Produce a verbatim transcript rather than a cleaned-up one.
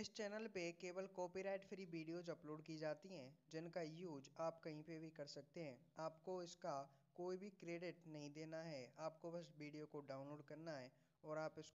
इस चैनल पे केवल कॉपीराइट फ्री वीडियोज अपलोड की जाती हैं जिनका यूज आप कहीं पे भी कर सकते हैं। आपको इसका कोई भी क्रेडिट नहीं देना है, आपको बस वीडियो को डाउनलोड करना है और आप इस